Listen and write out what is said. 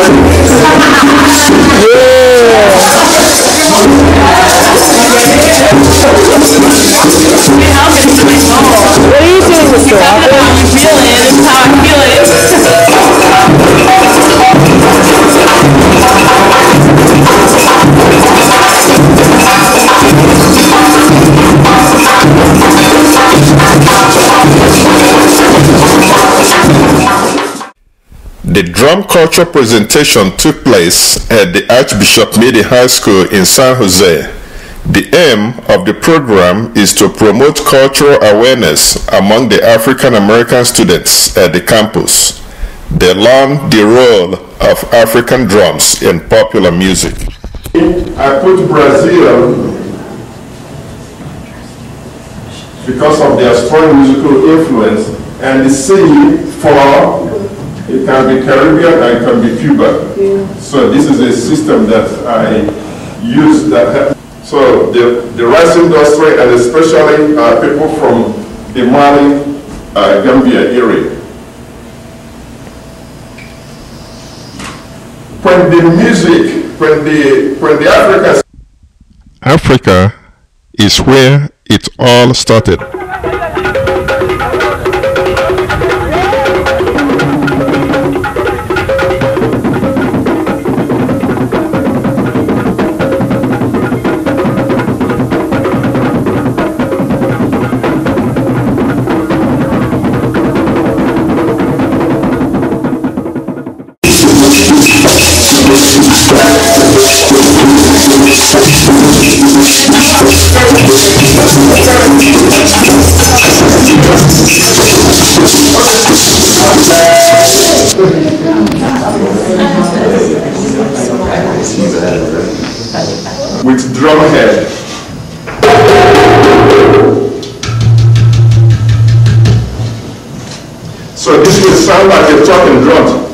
What are you doing, Mr. Walker? The drum culture presentation took place at the Archbishop Mitty High School in San Jose. The aim of the program is to promote cultural awareness among the African-American students at the campus. They learn the role of African drums in popular music. I put Brazil because of their strong musical influence and the C for it can be Caribbean and it can be Cuba. Yeah. So this is a system that I use that. So the rice industry and especially people from the Mali, Gambia area. When the Africans... Africa is where it all started. With drumhead. So this will sound like a talking drum.